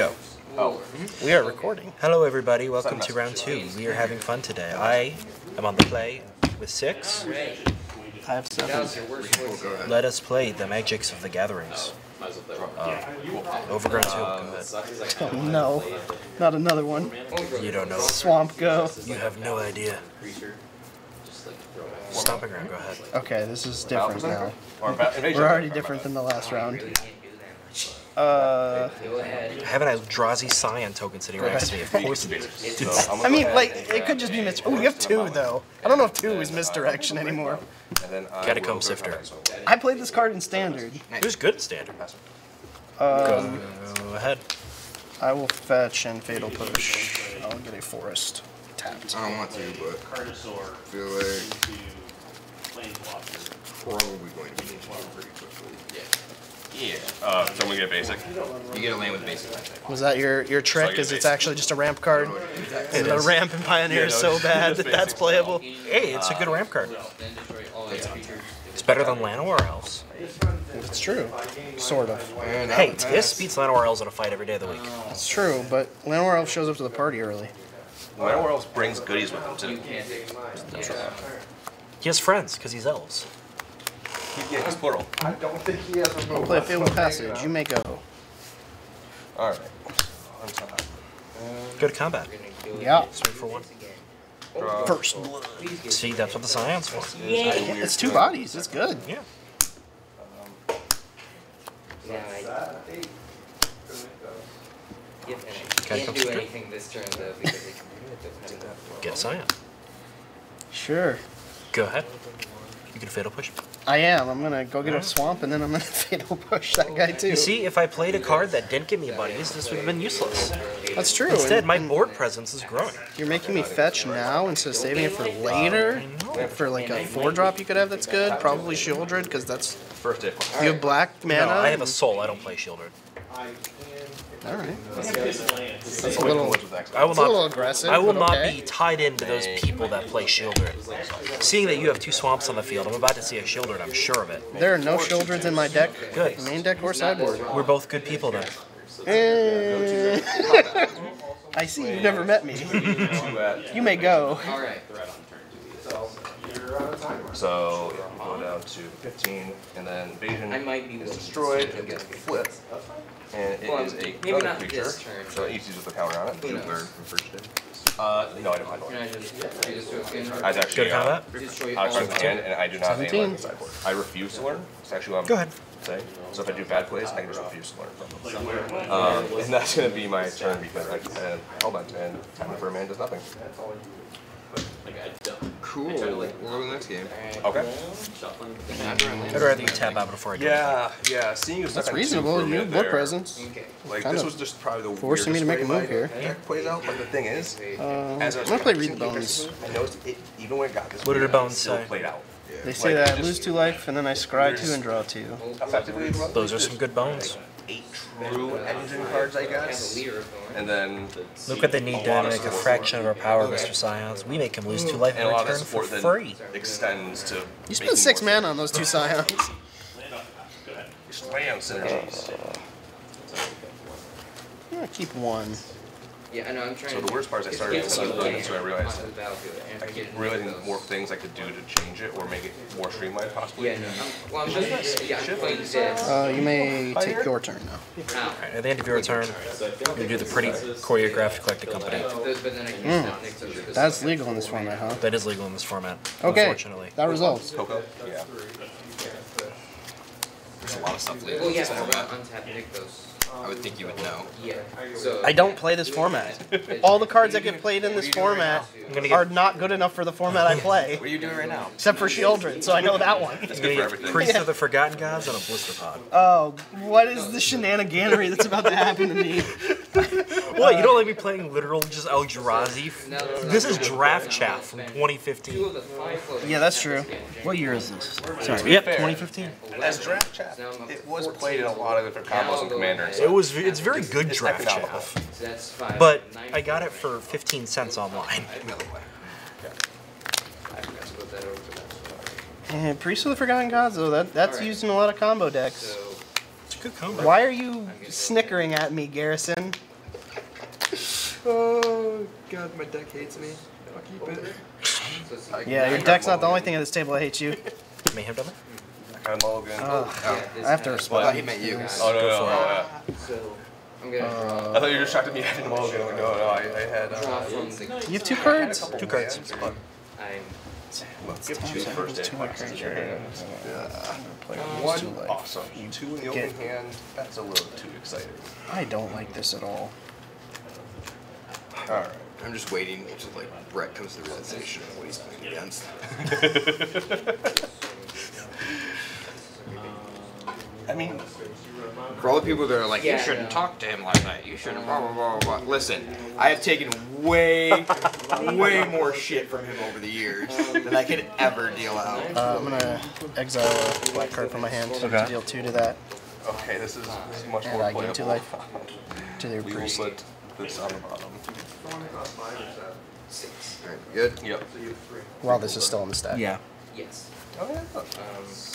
Go. Oh. We are recording. Hello everybody, welcome to round two. We are having fun today. I am on the play with 6. I have 7. Let us play the Magics of the Gatherings. Overgrown Tomb. Oh no, not another one. You don't know. Swamp Go. You have no idea. Stomping Ground, go ahead. Okay, this is different now. We're already different than the last round. I have an Eldrazi Scion token sitting right next to me. Of course it is. I mean, like, it could just be mis- Oh, you have 2, though. I don't know if 2 is misdirection anymore. Catacomb Sifter. I played this card in Standard. It was good in Standard. Go ahead. I will fetch and Fatal Push. I'll get a Forest. Tapped. I don't want to, but I feel like probably going to be pretty quickly. Yeah. So I'm going to get basic. You get a land with basic. Was that your trick? Is it's actually just a ramp card? And the ramp in Pioneer is so bad that that's playable. Hey, it's a good ramp card. It's better than Llanowar Elves. It's true. Sort of. Hey, this beats Llanowar Elves in a fight every day of the week. It's true, but Llanowar Elves shows up to the party early. Llanowar Elves brings goodies with him, too. He has friends, because he's elves. Yeah, he's plural. I don't think he has a move. I'll play a Fatal Passage. You may go. Alright. Go to combat. Yeah. Swing for 1. First blood. See, that's what the Scion's for. Yeah. It's 2 bodies. It's good. Yeah. Can't do anything this turn, though, because they can do it. Doesn't have enough. Get Scion. Sure. Go ahead. You can Fatal Push. I am. I'm going to go get a Swamp, and then I'm going to Fatal Push that guy, too. You see, if I played a card that didn't give me buddies, this would have been useless. That's true. Instead, my board presence is growing. You're making me fetch now instead of saving it for later? For, like, a 4-drop you could have that's good? Probably Shieldred, because that's... Birthday. You have black mana? No, I have a soul. I don't play Shieldred. All right. That's a little. It's a little aggressive. I will not be tied into those people that play Shieldred. Seeing that you have 2 swamps on the field, I'm about to see a Shieldred. I'm sure of it. There are no Shieldreds in my deck. Good. Main deck or sideboard. We're both good people then. I see you've never met me. You may go. All right. So you go down to 15, and then Invasion is destroyed and gets flipped. And it is another creature, so it uses with a counter on it. Two-third from first day. No, I don't mind one. I actually got it. And I do not have any on the sideboard. I refuse to learn. It's actually what I'm saying. So if I do bad plays, I can just refuse to learn from them. And that's going to be my turn because I can hold on and Time for a Man does nothing. Cool. We're in the next game. Okay. I'd rather you tap out before I do. Yeah. Seeing as that's reasonable. You have blood presence. Like this was just probably the forcing me to make a move here. Deck plays out, but the thing is, as I was gonna play Read the Bones. I noticed it even when it got this. What did the Bones say? They say that I lose 2 life and then I scry 2 and draw 2. Those are some good bones. 8 true engine cards, I guess. And then look what they need to make a fraction of our power, Mr. Scions. We make him lose 2 life and a lot of support for free. Extends to you spend 6 mana on those 2 Scions. Slam synergies. I'm gonna keep 1. Yeah, I know. I'm trying. So the worst part is I started with something, so I realized I keep realizing there's more things I could do to change it or make it more streamlined, possibly. Yeah, no. Well, I'm just. Yeah, I'm playing this. You may take your turn now. All right, at the end of your turn, you do the pretty choreographed Collective Company. That's legal in this format, huh? That is legal in this format. Okay. Unfortunately, that resolves. Coco. Yeah. There's a lot of stuff legal in this format. I would think you would know. Yeah. So, I don't play this format. All the cards that get played in this format are not good enough for the format I play. What are you doing right now? Except for Shieldred, so I know that one. That's good for everything. Priest of the Forgotten Gods and a Blister Pod. Oh, what is the shenaniganery that's about to happen to me? What, you don't like me playing literal just Eldrazi? This is Draft Chaff from 2015. Yeah, that's true. What year is this? Sorry, yep, 2015. As Draft Chaff, it was played in a lot of different combos and commanders. It's very good Draft Chaff, but I got it for 15 cents online. And Priest of the Forgotten Gods, though, that's used in a lot of combo decks. Cucumber. Why are you snickering at me, Garrison? Oh, God, my deck hates me. I'll keep it. Yeah, your deck's not the only thing at this table that hates you. Mayhem Devil? I'm all good. I have to respond. I thought he meant you. Oh, no, so, I'm gonna draw. I thought you were just shocked at me having Mulligan. No, no, I had... you have two cards? Two cards. Let's give two first hit. One, awesome. Two in the open hand. That's a little too exciting. I don't like this at all. Alright. I'm just waiting until, like, Brett comes to the realization of what he's playing against. I mean, for all the people that are like, you shouldn't talk to him like that, you shouldn't blah, blah, blah, blah, blah. Listen, I have taken way, way more shit from him over the years than I could ever deal out. I'm going to exile a black card from my hand to deal two to that. Okay, this is much more playable. And I give 2 life to their priest. We will put this on the bottom. All right, good? Yep. While this is still on the stack. Yeah. Yes. Oh, yeah.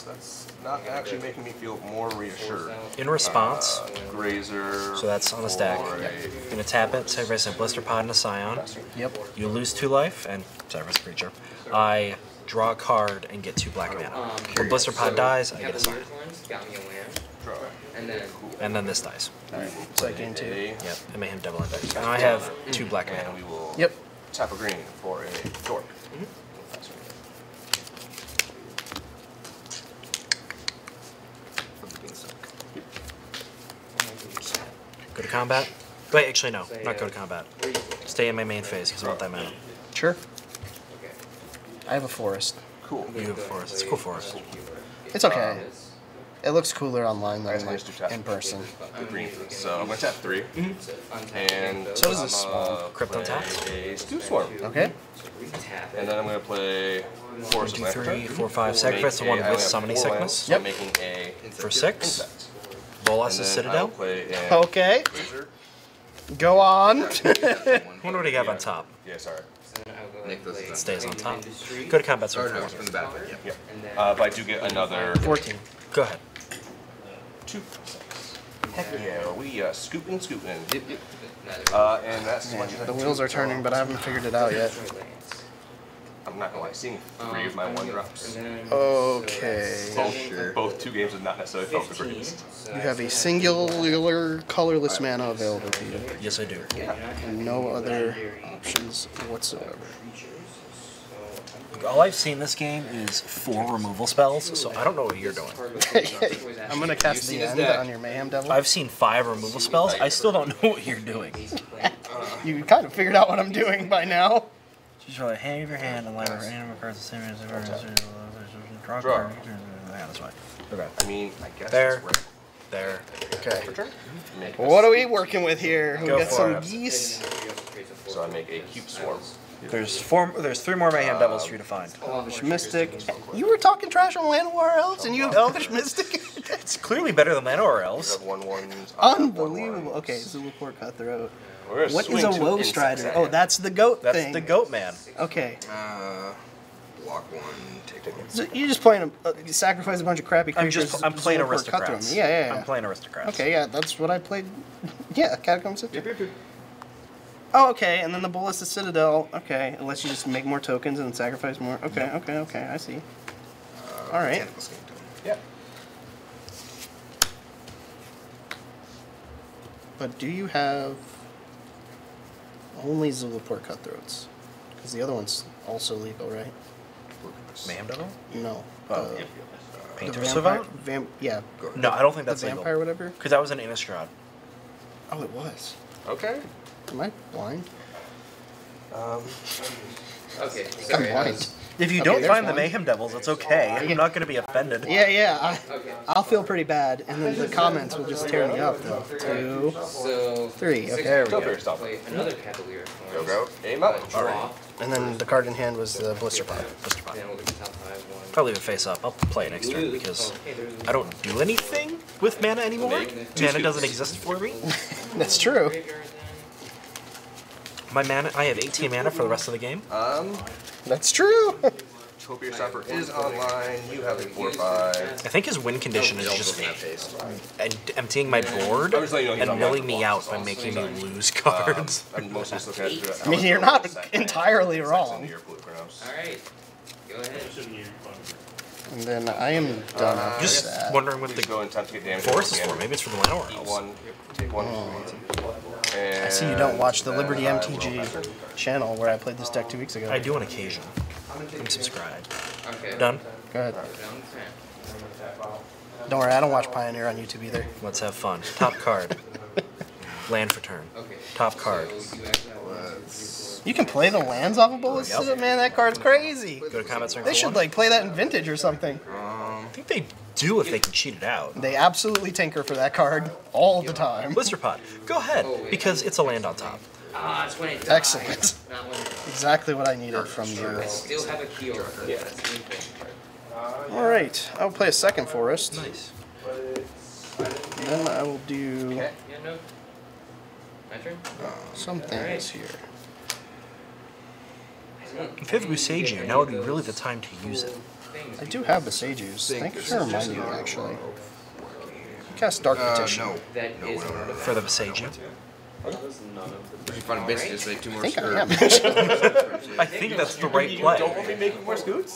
That's not actually making me feel more reassured. In response, Grazer. So that's on the stack. Yep. You're going to tap it, sacrifice a Blister Pod and a Scion. Yep. You lose 2 life and sacrifice a creature. I draw a card and get 2 black mana. When Blister Pod dies, I get a Scion. And then this dies. Alright, so I gain 2. Yep, and Mayhem Devil index. Now I have 2 black mana. We will tap a green for a door. Go to combat? Wait, actually no, not go to combat. Stay in my main phase because I want that mana. Sure. I have a forest. Cool. You have a forest. It's a cool forest. It's okay. It looks cooler online than like in person. Green. So I'm gonna tap 3. Mm-hmm. And so does this Krypton tap? A Stew Swarm. Okay. And then I'm gonna play 4, 2, 3, 4, 5. Sacrifice the one with summoning sickness. Yep. For 6. Bolas' Citadel. Okay. Go on. I wonder what he got on top. Yeah, sorry. It stays on top. Go to combat. But I do get another 14. Go ahead. 2 6. Heck yeah, we scooping. And that's the wheels are turning, but I haven't figured it out yet. I'm not gonna lie, seeing 3 of my 1-drops. Okay. Both 2 games have not necessarily felt the greatest. You have a singular colorless mana available to you. Yes, I do. And no other options whatsoever. All I've seen this game is 4 removal spells, so I don't know what you're doing. I'm going to cast the end on your Mayhem Devil. I've seen 5 removal spells. I still don't know what you're doing. You kind of figured out what I'm doing by now. Just really hand over your hand and line over animal cards the same as ever. Draw a card. That's fine. Okay. I mean, I guess there. There. Okay. What are we working with here? We got some geese. So I make a cube swarm. There's 3 more Mayhem Devils for you to find. Elvish Mystic. You were talking trash on Llanowar Elves and you have Elvish Mystic? It's clearly better than Llanowar Elves. Unbelievable. Okay, Zulaport Cutthroat. What is a Woe Strider? Oh, that's the goat thing. That's the goat man. Okay. Block 1, take 1. So you're just playing you sacrifice a bunch of crappy creatures. I'm playing Aristocrats. Yeah. I'm playing Aristocrats. Okay, yeah, that's what I played. Yeah, Catacomb Sifter. Yep. Oh, okay, and then the Bolas the Citadel. Okay, unless you just make more tokens and sacrifice more. Okay, I see. All right. Yeah. But do you have only Zulaport Cutthroats? Because the other one's also legal, right? Mayhem Devil? No. Painter Savant? Yeah. No, I don't think that's legal. Vampire, whatever? Because that was an Innistrad. Oh, it was. Okay. Am I blind? Okay. I'm blind. If you don't find the Mayhem Devils, it's okay. I'm not going to be offended. Yeah. I'll feel pretty bad, and then the comments will just tear me up, though. 2, 3. Okay, there we go. Another Cavalier. Go. Aim up. All right. And then the card in hand was the Blister Pod. Probably the face up. I'll play it next turn because I don't do anything with mana anymore. Mana doesn't exist for me. That's true. My mana, I have 18 mana for the rest of the game. That's true. Hope your Supper is online. You have a 4/5. I think his win condition is just me emptying my board and milling me out by making me lose cards. I mean, you're not entirely wrong. Alright. Go ahead. And then I am done after just that. Wondering what the forest is for. Maybe it's for the Llanowar Elves. Take one. I see you don't watch the Liberty MTG channel where I played this deck 2 weeks ago. I do on occasion. I'm subscribed. Okay. Done? Go ahead. Don't worry, I don't watch Pioneer on YouTube either. Let's have fun. Top card. Land for turn. Okay. Top card. You can play the lands off of Ballistic? Yep. Man, that card's crazy. Go to combat circle. They should like play that in Vintage or something. I think they do if they can cheat it out. They absolutely tinker for that card all the time. Blister Pod. Go ahead, because it's a land on top. Excellent. Exactly what I needed from you. All right, I'll play a second forest. Nice. And then I will do some things here. If you have Useju, now would be really the time to use it. I do have Usejus. Thank you for reminding me, actually. Cast Dark Petition. For the Useju. I think that's the right play. You don't want me making more scoots?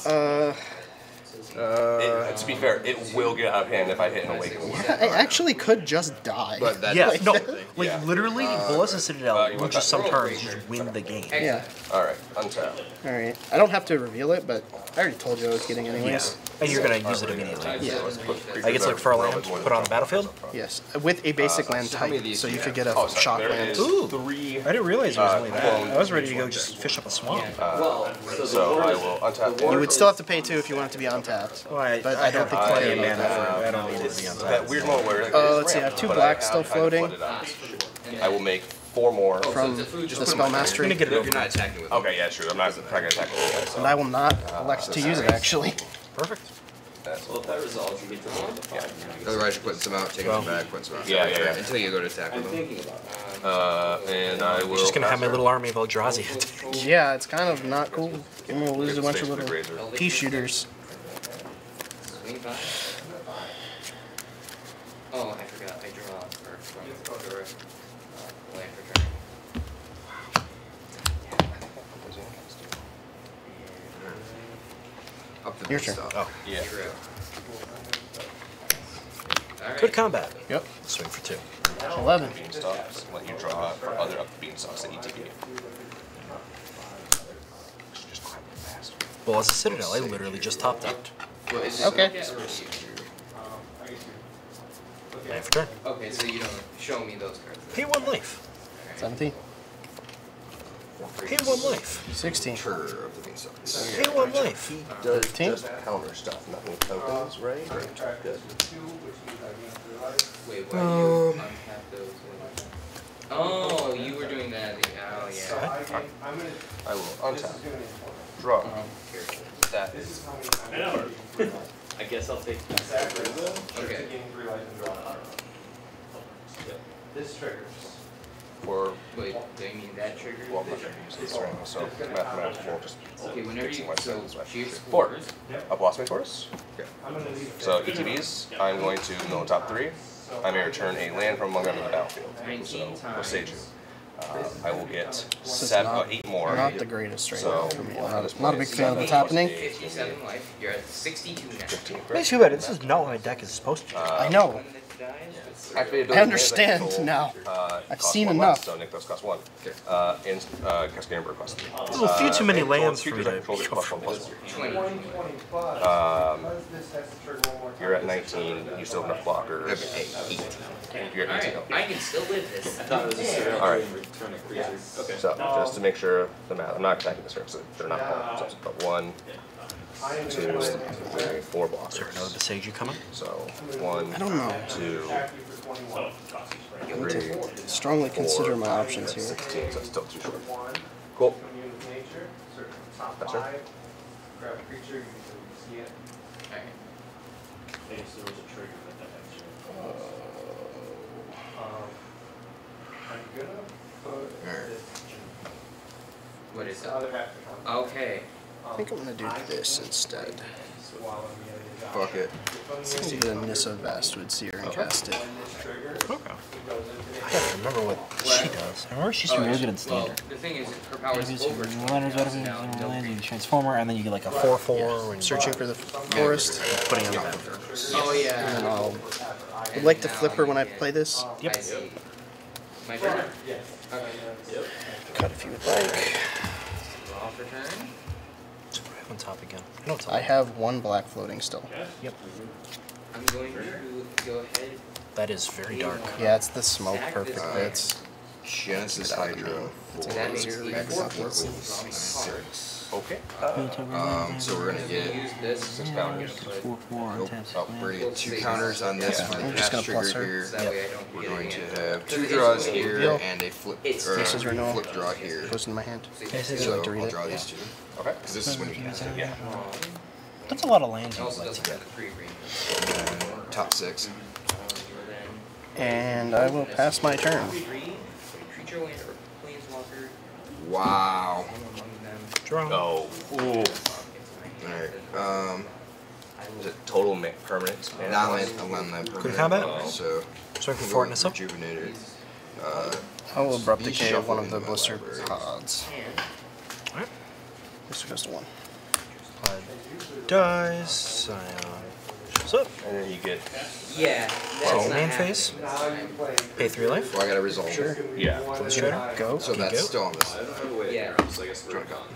To be fair, it will get out of hand if I hit an Awakening. Yeah, I actually could just die. But that literally, Ballistic Citadel, which is sometimes you just win the game. Yeah. Alright, untap. Alright. I don't have to reveal it, but I already told you I was getting anyways. Yeah. And you're going to use it immediately. Yeah. I get to look for a land, put it on the battlefield? Yes. With a basic land type, so you could get a shock land. Ooh! I didn't realize it was only that. I was ready to go just fish up a swamp. So I will untap one. You would still have to pay 2 if you want it to be untapped. Well, I don't think plenty of mana for it. I don't need it to be untapped. Let's see, I have 2 blacks still floating. I will make 4 more from the spell mastery. I'm gonna get it over. Okay, yeah, sure. I'm not gonna attack it. And I will not elect to use it actually. Perfect. Well, if that resolves, you get to roll the 5. Otherwise, you put some out, take them back, put some out. Yeah. Until you go to attack with them. And I will. I'm just gonna have my little army of Eldrazi attack. Yeah, it's kind of not cool. I'm gonna lose a bunch of little pea shooters. Oh, I forgot. I draw from the land for turn. Wow. Up the your turn. Oh, yeah. Right. Good combat. Yep. Swing for 2. 11. Let you draw for other up the beanstalks that you take it. Well, as a Citadel, I literally just topped out. Okay. Land for turn. Okay, so you don't show me those cards. Pay 1 life. 17. Pay 1 life. 16. Pay 1 life. 13. Counter stuff, not with tokens, right? Wait, why do you untap those? Oh, you were doing that. Oh, yeah. I will untap. Draw. That is. I guess I'll take that. Okay. This triggers. Or wait, do you mean that trigger? Well, I'm not going to use this right now, so mathematical just. Okay, whenever you so choose 4. I've lost my Taurus. So ETBs, I'm going to mill top 3. I may return a land from among them to the battlefield. So we'll stage you. I will get 8 more. Not the greatest right now for me. Not a big fan of what's happening. 57 life. You're at 62 now. It's too bad. This is not what my deck is supposed to do. I know. I understand now. I've seen enough. So Nick, those cost 1. And Cascadenberg cost 3. There's a few too many lands for me to control from this. You're at 19. You still have enough blockers. 8. You're at 18. I can still live this. All right. Okay. So just to make sure the math, I'm not attacking this here because they're not playing. So, but 1, 2, 3, 4 blocks. Another Sage coming? So 1, 2, 3. Strongly consider my options here. 16, so it's still too short. Cool. That's right. Grab a creature, you can see it. Okay. So there was a trigger that actually. What is that? Okay. I think I'm going to do this instead. Fuck it. Let's do the Nissa Vastwood Seer and cast it. Okay. I don't remember what she does. I remember she's really good at Standard. The thing is, her power is over. You Transformer, and then you get like a 4/4. Yeah. Searching for the forest, putting it on. Oh yeah. And then I'd like to flip her when I play this. Yep. My turn. Cut if you would like. On top again. I have one black floating still. Yep. I'm going to go ahead. That is very dark. Yeah, it's the smoke perfect. It's Genesis Hydra. Okay. So we're gonna get 6 counters. We're gonna get 2 counters on this for the cast trigger here. We're going to have 2 draws here and a flip draw here. Goes in my hand. So I'll draw these 2. Okay. Because this is when you cast it. Yeah. That's a lot of lands. Top 6. And I will pass my turn. Wow. No. Ooh. Alright. Is it total permanent? Non-land permanent. Good combat? So I can fort this up. I will abrupt decay of one of the blister pods. Alright. Blister goes to 1. Dies. Scion. What's up? And then you get. Yeah. So, main phase. Pay 3 life. Well, I gotta resolve. Sure. Yeah. Woe Strider. Go. So that's go. Still on this. Yeah.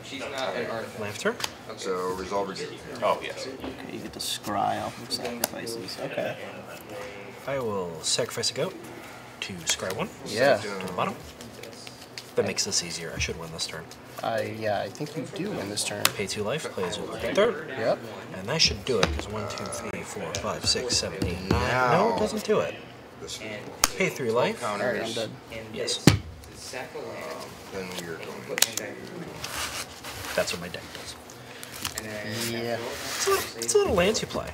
She's not an artifact. Left her. Okay. So, resolver did. Oh, yes. Okay, you get to scry off of sacrifices. Okay. I will sacrifice a goat to scry 1. Yeah. To the bottom. That makes this easier. I should win this turn. Yeah, I think you do win this turn. Pay 2 life, play as a 3rd. Yep. And that should do it, because 1, 2, 3, 4, 5, 6, 7, 8, 9. No, it doesn't do it. Pay 3 life. All right, I'm dead. Yes. Then we're going to... That's what my deck does. Yeah. It's a lot of lands you play.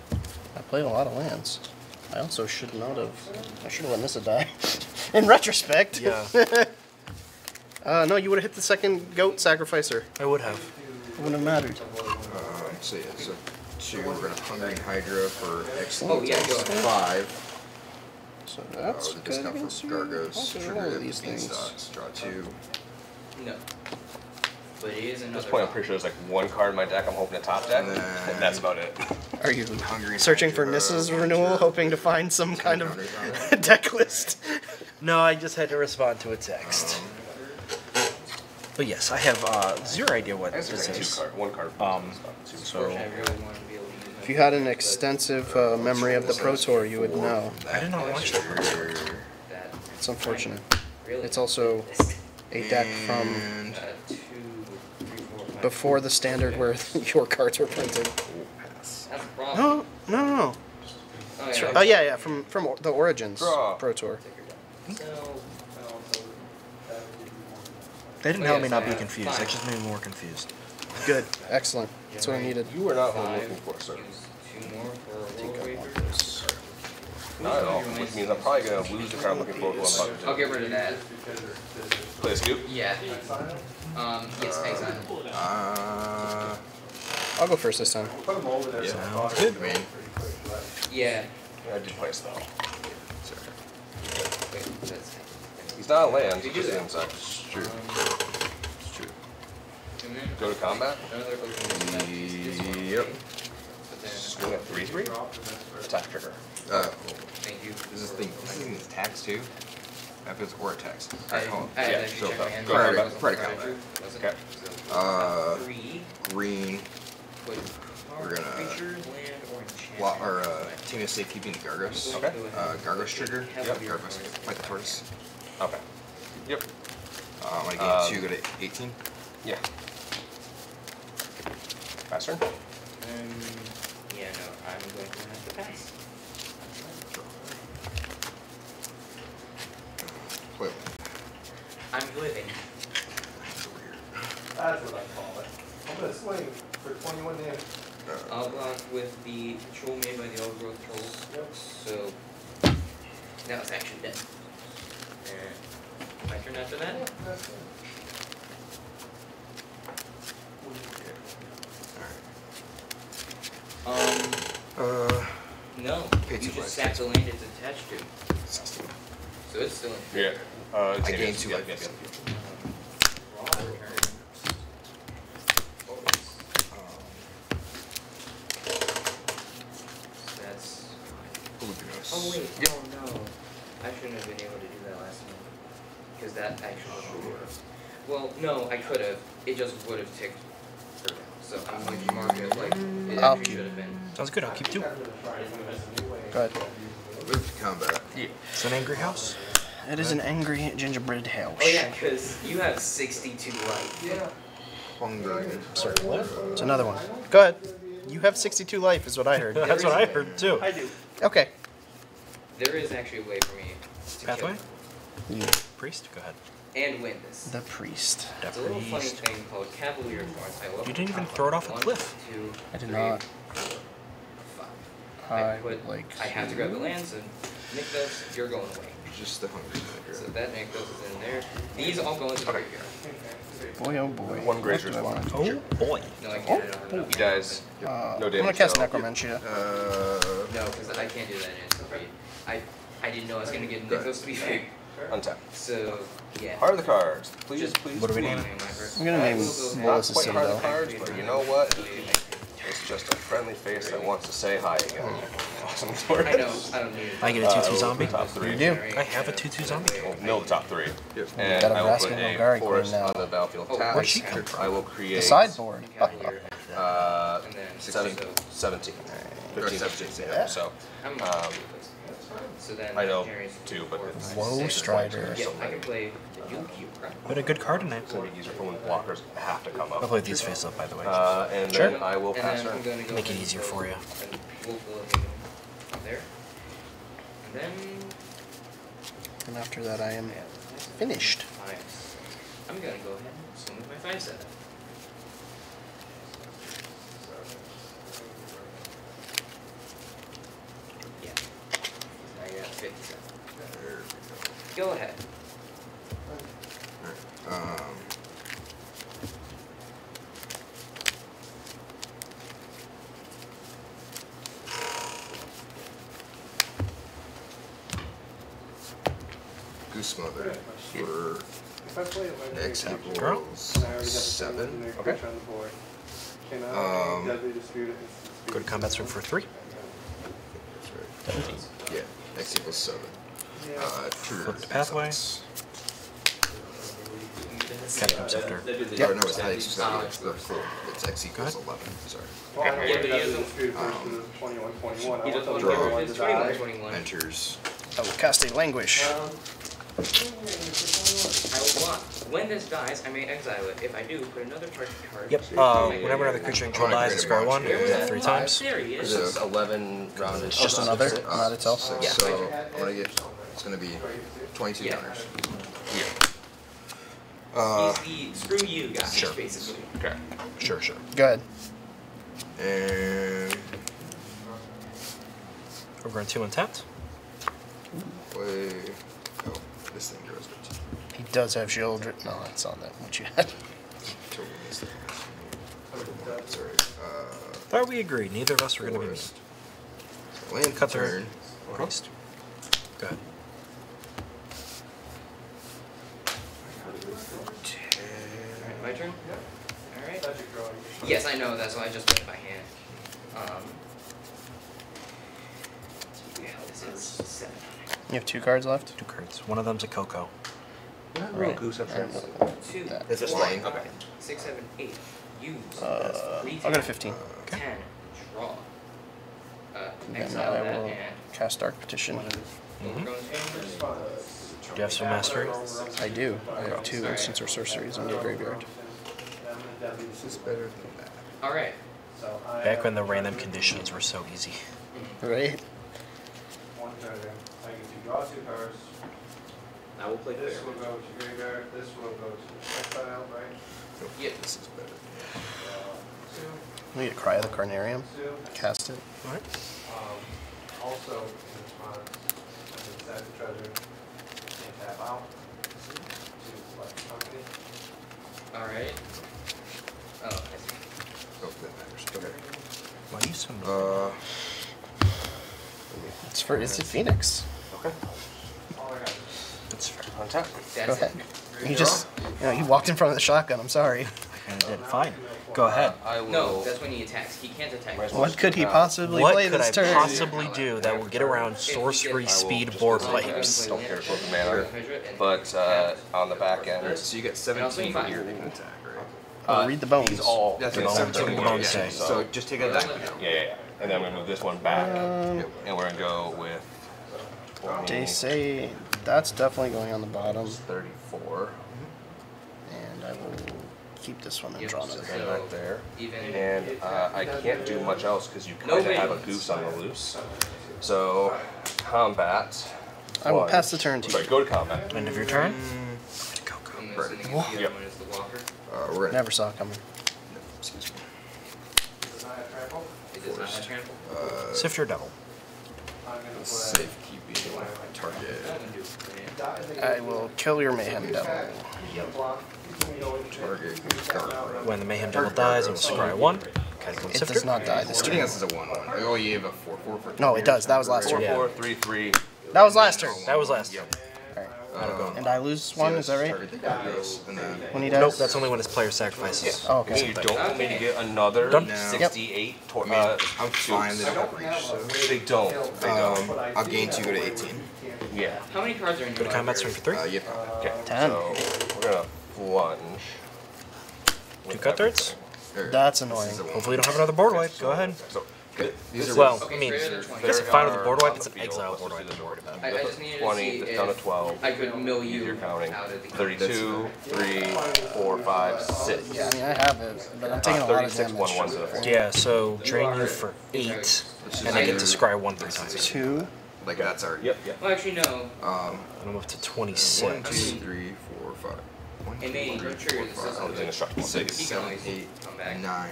I play a lot of lands. I also should not have... I should have let Nissa die. In retrospect. Yeah. No, you would have hit the 2nd goat sacrificer. I would have. It wouldn't have mattered. So yeah, so 2, we're going to Hungering Hydra for excellent. Oh, yeah, 5. So that's the discount for Gargos. Trigger these things. Draw 2. No. But it is another. At this point, I'm pretty sure there's like 1 card in my deck I'm hoping to top deck, and that's about it. Are you searching for Nissa's renewal, hoping to find some kind of deck list? No, I just had to respond to a text. But yes, I have zero idea what this is. 1 card. So if you had an extensive memory of the Pro Tour, you would know. I did not watch that. It's unfortunate. It's also a deck from before the standard where your cards were printed. No. That's right. Oh yeah, from the Origins Pro Tour. They didn't help me not be confused. That just made me more confused. Good. Excellent. That's what I needed. You were not what I'm looking for, sir. Not at all, which means I'm probably going to lose the card I'm looking for. I'll get rid of that. Play a scoop? Yeah. Yes, exactly. I'll go first this time. Yeah. Good. I mean, yeah. I did play a spell. Sorry. He's not a land. He's just an insect. It's true. It's true. Go to combat? Yep. Just going at 3/3? Attack trigger. Thank you. Is this thing? I think it's tax too. I think it's or tax. Alright, hold on. Yeah, so go to combat. Okay. Green. We're gonna. Or team is safekeeping the Gargos. Okay. Gargos trigger. Yep. Gargos. Fight the tortoise. Okay. Yep. I'm going to go to 18. Yeah. Pass turn. Yeah, no, I'm going to have to pass. Wait. I'm living. That's weird. That's what I call it. I'm going to swing for 21 damage. I'll block with the control made by the overgrowth trolls. Yep. So, now it's actually dead. My turn after that? pay 2 just sack the land it's attached to. So it's still in play. Yeah. I gain 2 life. Yeah. So that's... Oh wait, yep. Oh no. I shouldn't have been able to do that last time. Because that actually would have. Well, no, I could have. It just would have ticked. So I'm going to mark it like it actually should have been. Sounds good, I'll keep 2. Go ahead. Move to combat. Yeah. It's an angry house. It is an angry gingerbread house. Oh yeah, because you have 62 life. Yeah. Sorry, what? It's another one. Go ahead. You have 62 life is what I heard. That's what I heard too. I do. Okay. There is actually a way for me to Pathway? Kill you. Priest? Go ahead. And win this. The priest. It's a little funny thing called Cavalier points. I love you didn't even throw it off a cliff. One, two, I did not. I have to grab the lands and Nykthos, you're going away. Just the hungry tiger. So that Nykthos is in there. These all go into the graveyard. Boy, oh boy. One greater one. Oh boy. No, I can't. Oh, boy. He dies. No damage. I'm gonna cast Necromancia. No, because I can't do that in I didn't know I was gonna get Nykthos to be fair. Untap. So, yeah. Heart of the cards. Please, just please. What do we name? I'm gonna name Melissa's Citadel. Heart of the cards, but you know what? It's just a friendly face that wants to say hi again. Awesome story. I know. I don't need it. I get a 2/2 zombie. Top 3. You do. I have a 2/2 zombie. Well, no, top 3. Yep. And I will put a forest on the battlefield. Where'd she come from? I will create the sideboard. 17. 15. Yeah. So. So then I know 2, but it's Woe Strider. Yeah, I can play but a good card tonight. So these are for when blockers have to come up. I'll play these face up, by the way. And sure. Then I will pass her. Go make it easier for you. There. And then. And after that, I am finished. I'm gonna go ahead and swing with my 5/7. Go ahead. Goose Mother for X equals 7. Okay. Go to combat swing for 3. That's right. 17. Yeah. X equals 7. Flip the pathway. Catacomb Sifter. Yeah, no, it's X. It's X equals 11. Sorry. Draw. Enters. I will cast a Languish. I will block. When this dies, I may exile it. If I do, put another target card. Yep. Whenever another creature in control dies, score 1. Do that 3 times. There's 11 rounds. It's just another. Not itself. So I'm gonna get. It's gonna be 22 counters. Yeah. He's the screw you guys. Sure. Basically. Okay. Sure. Sure. Go ahead. And we're going 2 untapped. Play. Oh, this thing goes. He does have shield. No, it's on that. What you had. Sorry. Thought we agreed. Neither of us were gonna be missed. Land Cutthroat. Priest. Go ahead. 10. Alright, my turn? Yeah. Alright. Yes, I know, that's why I just played it by hand. Yeah, this is 7. You have 2 cards left? 2 cards. One of them's a Coco. Right. Goose up right. 2. Is this flying? Okay. 6, 7, 8. Use. I'll go to 15. 10. Draw. Exile that and cast Dark Petition. Do you have some mastery? I do. I have 2 instants or sorceries on your graveyard. This is better than that. Alright. Back when the random conditions were so easy. Right? I will play this. This will go to graveyard. This will go to exile, right? Yeah, this is better. We need to Cry of the Carnarium. Cast it. Alright. Also, in response, I inside the treasure. Out to Collective Company. Alright. Oh, I see. Oh, that matters. Okay. Why are you so It's for Instant Phoenix. Okay. It's for on top. Go ahead. You just, you know, you walked in front of the shotgun. I'm sorry. I did fine. Go ahead. No, that's when he attacks. He can't attack. What could he possibly play this turn? What could I possibly do that will get around sorcery speed board wipes? Don't care about the mana, but on the back end. So you get 17 for your attack, right? Read the bones. He's all. That's the bones. So just take it back. Yeah. And then I'm going to move this one back. And we're going to go with... They say that's definitely going on the bottom. 34. And I will... keep this one and draw another back there. And I can't do much else because you kind of have a goose on the loose. So, combat. I will pass the turn to you. Sorry, go to combat. End of your turn? Go. Yep. We're never saw it coming. No, excuse me. Sifter Devil. Safekeeping target. I will kill your Mayhem Devil. When the Mayhem Devil dies, it will scry 1. It does not die this turn. I think this is a 1-1. Oh, you have a 4/4. No, it does. That was last turn. 4/4, 3/3. That was last turn. That was last turn. And I lose one, is that right? When he dies? Nope, that's only when his player sacrifices. Yeah. Oh, okay. So you don't want me to get another 68? I mean, I'm fine, they don't reach. So. They don't. I'll gain 2, go to 18. Yeah. How many cards are in your library? Go to combat strength 3? Yep. Okay. 10. So we're going to plunge. 2 cutthroats? That's annoying. Hopefully you don't have another board wipe. Go ahead. Well, I mean, it's a fine with the board wipe, it's an exile board wipe. I just need 20, that's down to 12. I could mill you. You're counting. 32, 3, 4, 5, 6. Yeah, I mean, I have it, but I'm taking a lot of damage. Yeah, so drain you for 8, and I get to scry 1 3 times. 2? Like, that's our... Yep. Well, actually, no. I'm up to 26. 1, 2, 3, 4, 5. 1, 2, 3, 4, 5. 6, 7, 8, 9,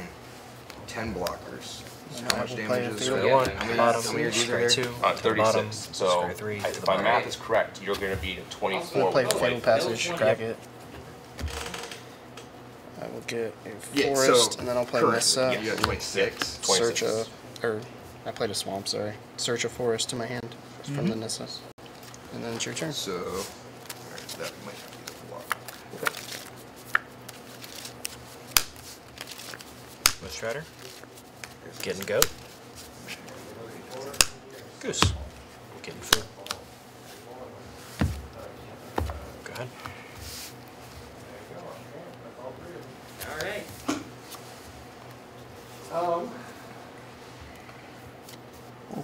10 blockers. How much damage is there? Bottom, 36. So, if my math is correct, you're going to be at 24. We'll play Fatal Passage, crack it. I will get a Forest, and then I'll play Nissa. You got 26. Search a... I played a Swamp, sorry. Search a Forest to my hand from the Nissa. And then it's your turn. So, that might be the block. Woe Strider? Getting goat. Goose. Getting food. Go ahead. Alright.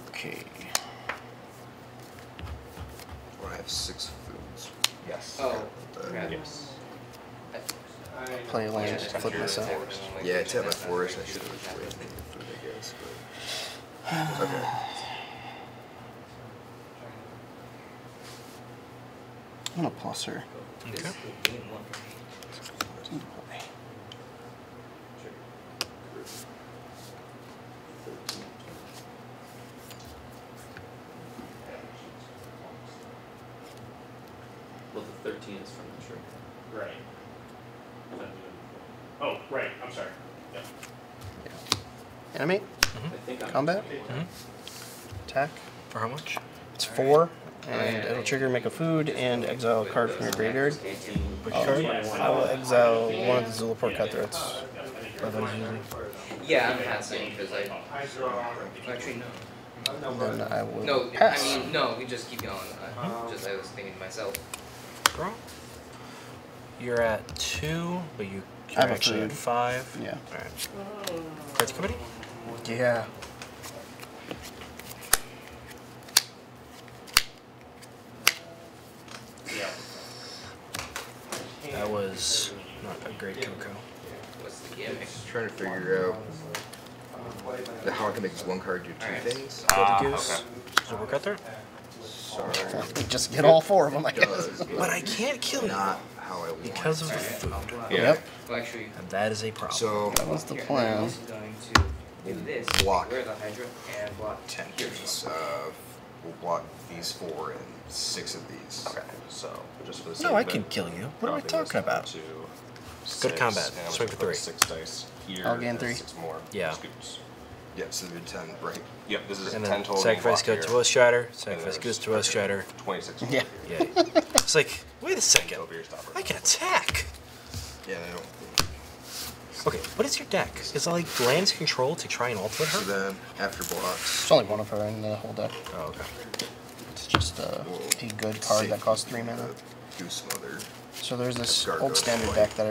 Okay. Well, I have 6 foods. Yes. Oh. Yes. Play land, flip myself. Yeah, I tapped my forest. I should have played food, I guess. But... okay. I'm gonna plus her. Okay. Well, the 13 is from the tree. Right. Oh, right. I'm sorry. Yeah. Enemy? Combat? Attack? For how much? It's 4, and it'll trigger make a food and exile a card from your graveyard. Which card? I will exile one of the Zulaport Cutthroats. Yeah, I'm passing because actually, no. Then I will pass. I mean, no, we just keep going. I was thinking to myself. You're at 2, but you I'm actually at 5. Yeah. All right. Cards Company? Yeah. That was not a great Coco. What's the gimmick? Just trying to figure out how I can make this one card do 2 things. Kill the goose. Does it work out there? Sorry. Just get all 4 of them, I guess. But I can't kill you. Because of the food. Yep. And that is a problem. So that was the plan. Block 10. We'll block these 4 and 6 of these. Okay. So just for the sake of it. No, I can kill you. What are we talking about? Good combat. Swing for 3. 6 dice. Here. I'll gain 3. 6 more. Yeah. Scoops. Yep, so we did 10, right? Yep, this is and 10 total. Sacrifice goes to Woe Strider. Sacrifice goes to Woe Strider. 26. Yeah. Yeah. It's like, wait a second. I can attack. Yeah, they don't. Okay, what is your deck? Is it like lands control to try and ultimate her? So then, after blocks. There's only one of her in the whole deck. Oh, okay. It's just a good card that costs 3 mana. So there's this old standard deck that I